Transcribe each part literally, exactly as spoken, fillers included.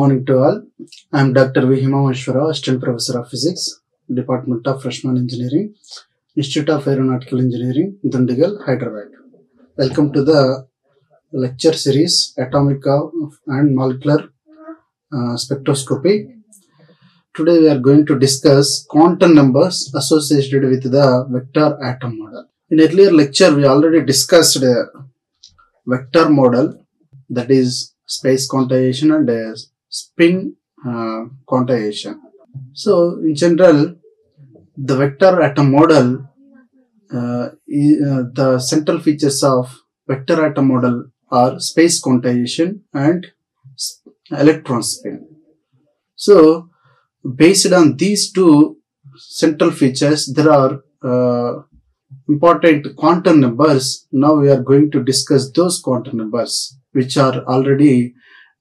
morning to all. I am Doctor V Himamaheswara Rao, Assistant Professor of Physics, Department of Freshman Engineering, Institute of Aeronautical Engineering, Dundigal, Hyderabad. Welcome to the lecture series Atomic and Molecular uh, Spectroscopy. Today we are going to discuss quantum numbers associated with the vector atom model. In earlier lecture we already discussed the vector model, that is space quantization and uh, spin uh, quantization. So in general, the vector atom model, uh, uh, the central features of vector atom model are space quantization and electron spin. So based on these two central features, there are uh, important quantum numbers. Now we are going to discuss those quantum numbers which are already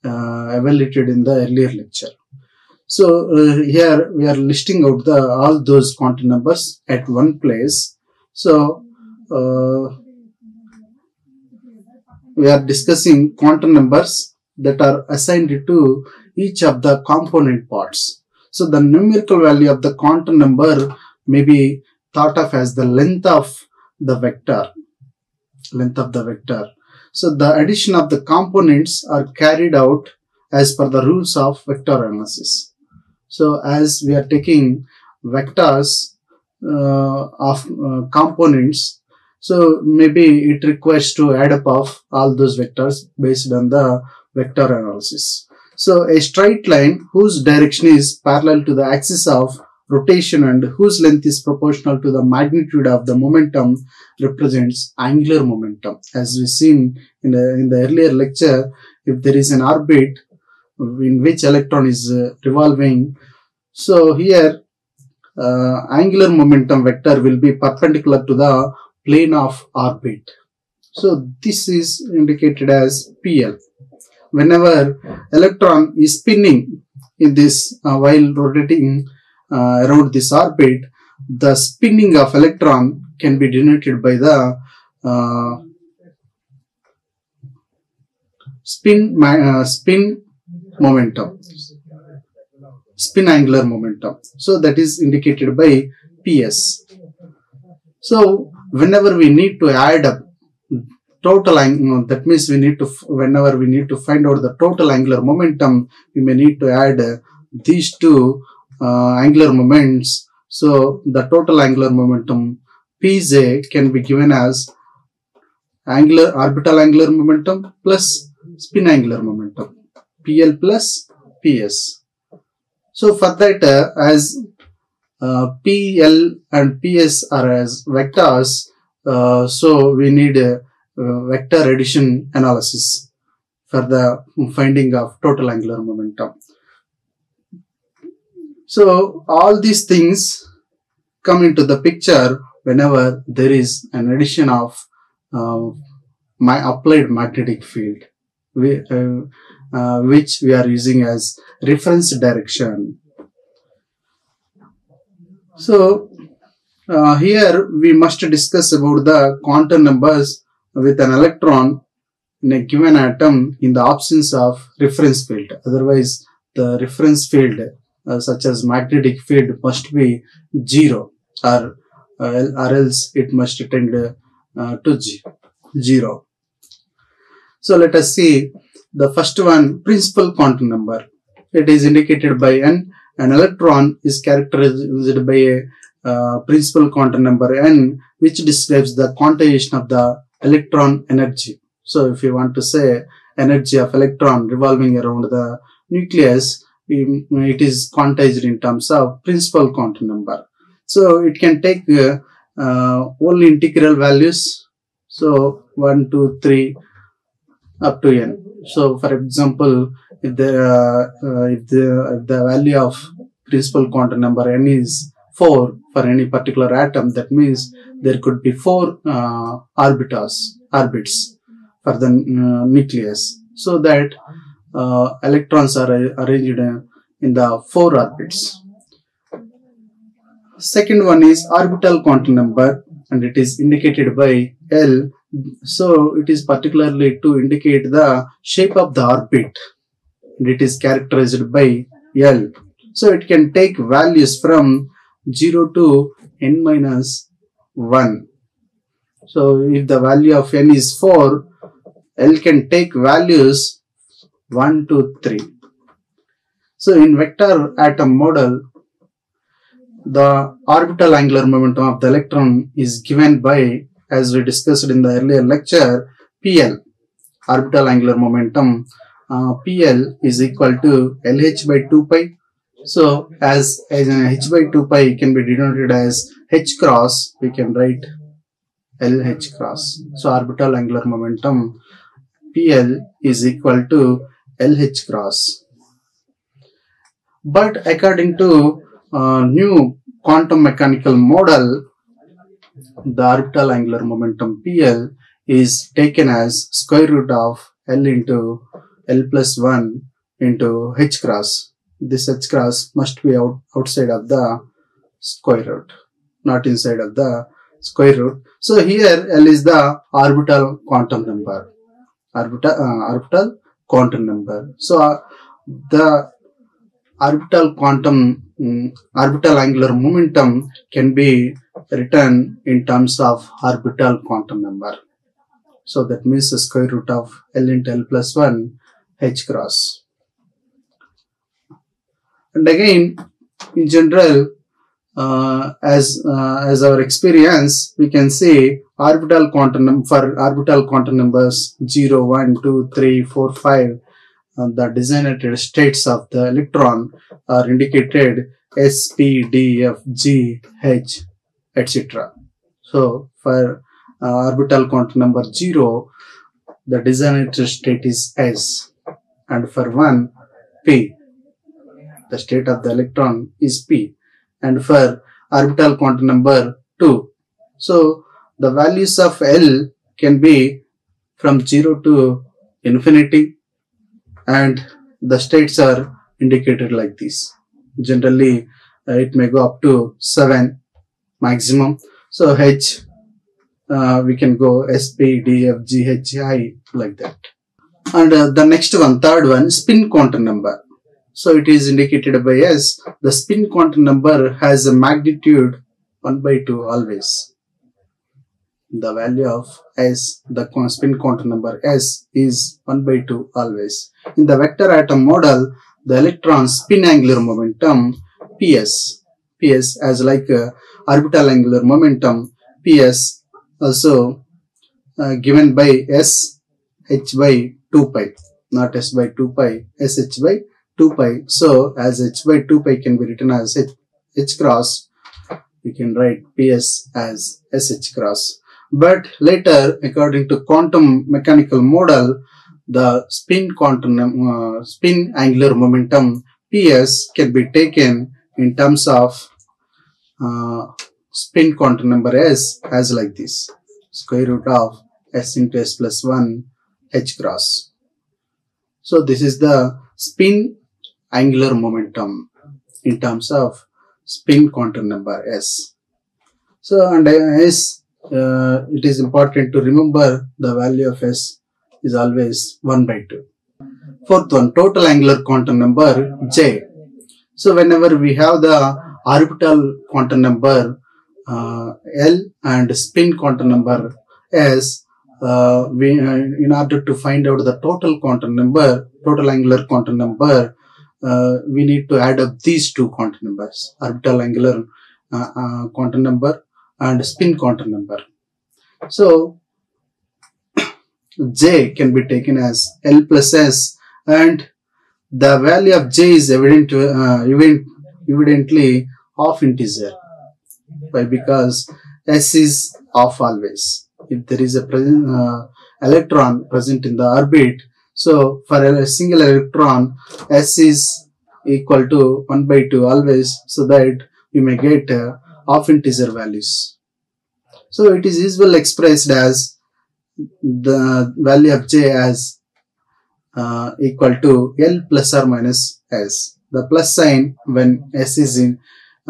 uh, evaluated in the earlier lecture. So uh, here we are listing out the all those quantum numbers at one place. So uh, we are discussing quantum numbers that are assigned to each of the component parts. So the numerical value of the quantum number may be thought of as the length of the vector, length of the vector. So the addition of the components are carried out as per the rules of vector analysis. So as we are taking vectors uh, of uh, components, so maybe it requires to add up of all those vectors based on the vector analysis. So a straight line whose direction is parallel to the axis of rotation and whose length is proportional to the magnitude of the momentum represents angular momentum. As we seen in the, in the earlier lecture, if there is an orbit in which electron is uh, revolving, so here uh, angular momentum vector will be perpendicular to the plane of orbit. So this is indicated as P L. Whenever electron is spinning in this uh, while rotating Uh, around this orbit, the spinning of electron can be denoted by the uh, spin uh, spin momentum, spin angular momentum. So that is indicated by P S. So whenever we need to add up total angle, that means we need to whenever we need to find out the total angular momentum, we may need to add uh, these two Uh, angular moments. So the total angular momentum P Z can be given as angular orbital angular momentum plus spin angular momentum, P L plus P S. So for that, uh, as uh, P L and P S are as vectors, uh, so we need a, a vector addition analysis for the finding of total angular momentum. So all these things come into the picture whenever there is an addition of uh, my applied magnetic field, we, uh, uh, which we are using as reference direction. So uh, here we must discuss about the quantum numbers with an electron in a given atom in the absence of reference field. Otherwise the reference field, Uh, such as magnetic field, must be zero, or, uh, or else it must tend uh, to zero. So let us see the first one, principal quantum number. It is indicated by N. An electron is characterized by a uh, principal quantum number N, which describes the quantization of the electron energy. So if you want to say energy of electron revolving around the nucleus, it is quantized in terms of principal quantum number. So it can take uh, uh, only integral values, so one, two, three up to N. So for example, if the uh, uh, if the if the value of principal quantum number N is four for any particular atom, that means there could be four uh, orbitals orbits for the uh, nucleus, so that Uh, electrons are arranged in the four orbits. Second one is orbital quantum number, and it is indicated by L. So it is particularly to indicate the shape of the orbit. and it is characterized by L. So it can take values from zero to n minus one. So if the value of n is four, L can take values one, two, three. So in vector atom model, the orbital angular momentum of the electron is given by, as we discussed in the earlier lecture, P L. Orbital angular momentum uh, P L is equal to L H by two pi. So as, as H by two pi can be denoted as H cross, we can write L H cross. So orbital angular momentum P L is equal to L H cross. But according to uh, new quantum mechanical model, the orbital angular momentum P L is taken as square root of L into L plus one into H cross. This H cross must be out, outside of the square root, not inside of the square root. So here L is the orbital quantum number, orbital, uh, orbital quantum number. So uh, the orbital quantum, um, orbital angular momentum can be written in terms of orbital quantum number. So that means the square root of L into L plus one H cross. And again, in general, uh, as uh, as our experience, we can say orbital quantum num for orbital quantum numbers zero, one, two, three, four, five, and the designated states of the electron are indicated S, P, D, F, G, H, et cetera. So for uh, orbital quantum number zero, the designated state is S, and for one, P. The state of the electron is P, and for orbital quantum number two. So the values of L can be from zero to infinity, and the states are indicated like this. Generally, uh, it may go up to seven maximum. So H, uh, we can go S, P, D, F, G, H, I like that. And uh, the next one, third one, spin quantum number. So it is indicated by S. The spin quantum number has a magnitude one by two always. The value of S, the spin quantum number S, is one by two always. In the vector atom model, the electron spin angular momentum P S. P S as like uh, orbital angular momentum P S also uh, given by S H by two pi. Not S by two pi, S H by two pi. So as H by two pi can be written as H, H cross, we can write P S as S H cross. But later, according to quantum mechanical model, the spin quantum uh, spin angular momentum P S can be taken in terms of uh, spin quantum number S as like this, square root of S into S plus one H cross. So this is the spin angular momentum in terms of spin quantum number S. So and S, uh, it is important to remember the value of S is always one by two. Fourth one, total angular quantum number J. So whenever we have the orbital quantum number uh, L and spin quantum number S, uh, we, uh, in order to find out the total quantum number, total angular quantum number, Uh, we need to add up these two quantum numbers, orbital angular uh, uh, quantum number and spin quantum number. So J can be taken as L plus S, and the value of J is evident, uh, evident, evidently half integer. Why? Because S is half always. If there is a present, uh, electron present in the orbit, so for a single electron, S is equal to one by two always, so that we may get uh, half integer values. So it is usually expressed as the value of J as uh, equal to L plus or minus S. The plus sign when S is in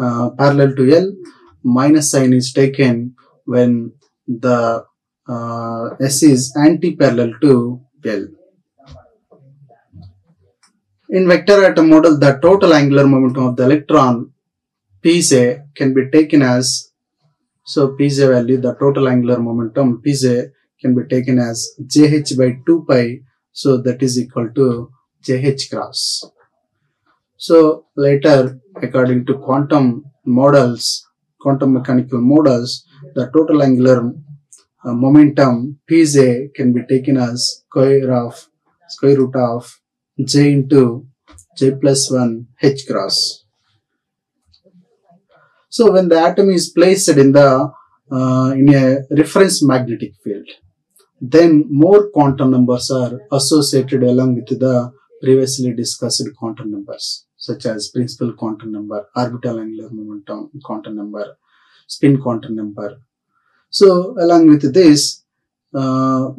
uh, parallel to L, minus sign is taken when the uh, S is anti-parallel to L. In vector atom model, the total angular momentum of the electron pz can be taken as, so pz value, the total angular momentum pz can be taken as jh by two pi, so that is equal to jh cross. So later, according to quantum models, quantum mechanical models, the total angular uh, momentum pz can be taken as square of square root of j into j plus one h cross. So when the atom is placed in the uh, in a reference magnetic field, then more quantum numbers are associated along with the previously discussed quantum numbers, such as principal quantum number, orbital angular momentum quantum number, spin quantum number. So along with this, uh,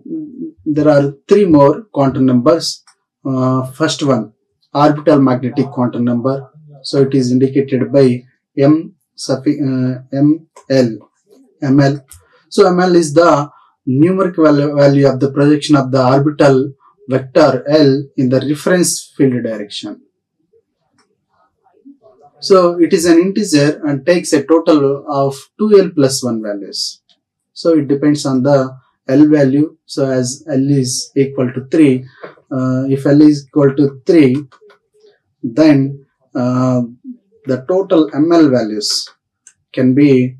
there are three more quantum numbers. Uh, first one, orbital magnetic quantum number. So it is indicated by M suffix uh, M L M L. So M L is the numeric value of the projection of the orbital vector L in the reference field direction. So it is an integer and takes a total of two L plus one values. So it depends on the L value. So as L is equal to three, uh, if L is equal to three, then uh, the total M L values can be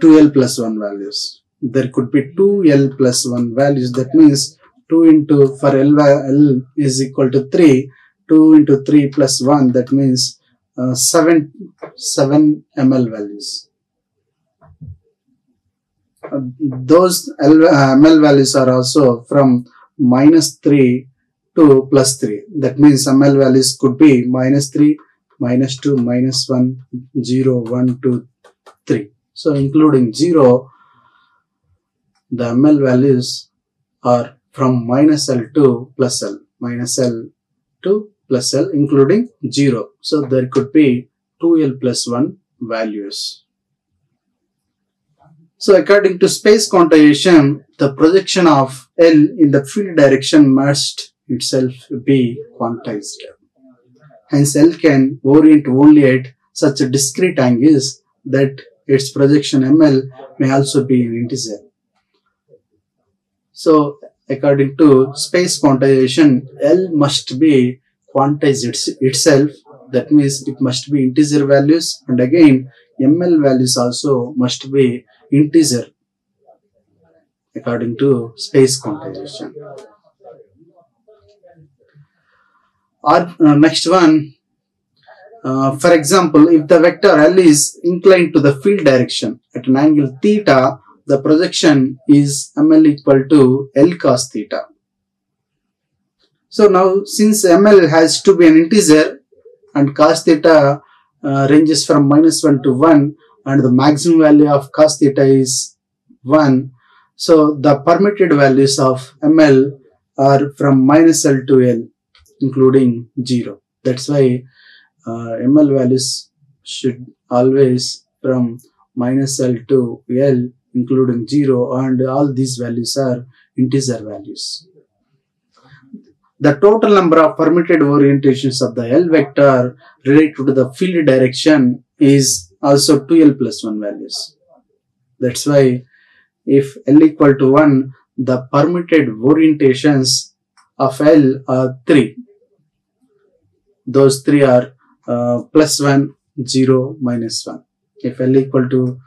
two L plus one values. There could be two L plus one values. That means two into, for L, L is equal to three, two into three plus one, that means Uh, seven seven M L values. Uh, those L, uh, M L values are also from minus three to plus three. That means M L values could be minus three, minus two, minus one, zero, one, two, three. So including zero, the M L values are from minus L to plus L, minus L to plus L, including zero. So there could be two L plus one values. So according to space quantization, the projection of L in the field direction must itself be quantized. Hence L can orient only at such discrete angles that its projection M L may also be an integer. So according to space quantization, L must be quantize it, itself, that means it must be integer values, and again M L values also must be integer according to space quantization. Or uh, next one, uh, for example, if the vector L is inclined to the field direction at an angle theta, the projection is M L equal to L cos theta. So now, since M L has to be an integer and cos theta uh, ranges from minus one to one and the maximum value of cos theta is one, so the permitted values of M L are from minus L to L, including zero. That's why uh, M L values should always from minus L to L, including zero, and all these values are integer values. The total number of permitted orientations of the L vector related to the field direction is also two L plus one values. That's why if L equal to one, the permitted orientations of L are three. Those three are uh, plus one, zero, minus one. If L equal to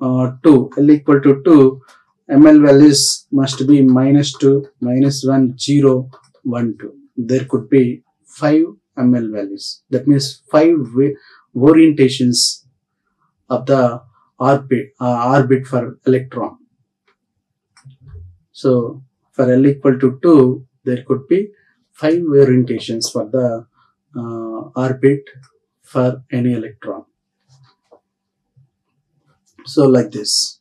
uh, two, L equal to two, M L values must be minus two, minus one, zero, one, two. There could be five M L values. That means five orientations of the orbit, uh, orbit for electron. So for L equal to two, there could be five orientations for the uh, orbit for any electron. So like this.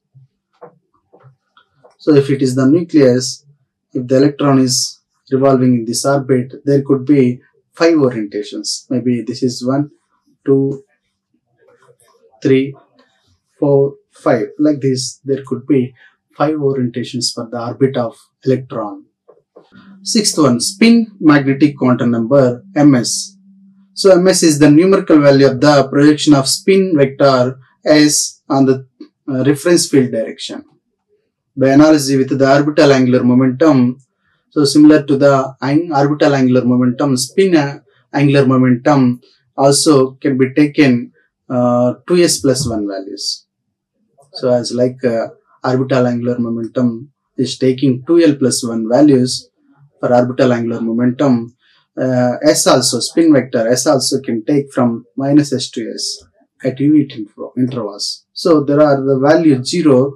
So if it is the nucleus, if the electron is revolving in this orbit, there could be five orientations. Maybe this is one, two, three, four, five. Like this, there could be five orientations for the orbit of electron. Sixth one, spin magnetic quantum number M S. So M S is the numerical value of the projection of spin vector S on the uh, reference field direction by analogy with the orbital angular momentum. So similar to the ang orbital angular momentum, spin uh, angular momentum also can be taken uh, two s plus one values. So as like uh, orbital angular momentum is taking two l plus one values for orbital angular momentum, uh, s also, spin vector s also can take from minus s to s at unit intervals. So there are the value zero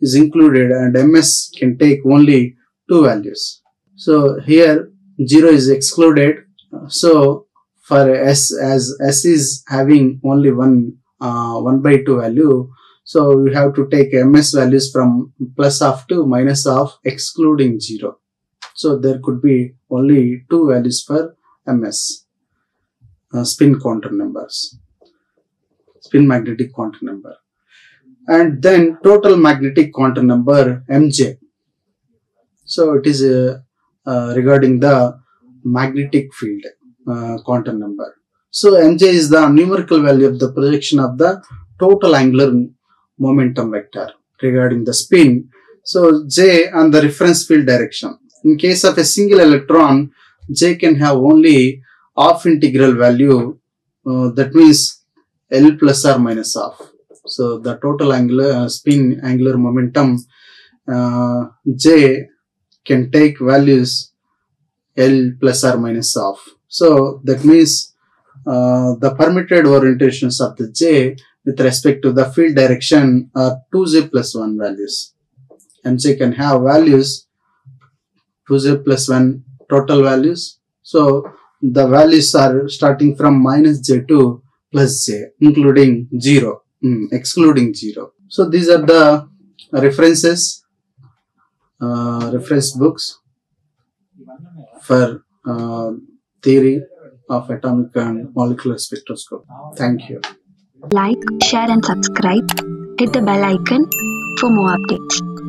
is included and M S can take only two values. So here zero is excluded. So for s, as s is having only one uh, one by two value, so we have to take M S values from plus of to minus of excluding zero. So there could be only two values for M S, uh, spin quantum numbers, spin magnetic quantum number. And then total magnetic quantum number M J. So it is uh, uh, regarding the magnetic field uh, quantum number. So M J is the numerical value of the projection of the total angular momentum vector regarding the spin. So J on the reference field direction. In case of a single electron, J can have only half integral value, uh, that means L plus or minus half. So the total angular uh, spin angular momentum uh, J can take values L plus or minus half. So that means uh, the permitted orientations of the J with respect to the field direction are two j plus one values. M J can have values two j plus one total values. So the values are starting from minus j to plus j, including zero. Mm, excluding zero. So these are the references, uh, reference books for uh, theory of atomic and molecular spectroscopy. Thank you. Like, share and subscribe. Hit the bell icon for more updates.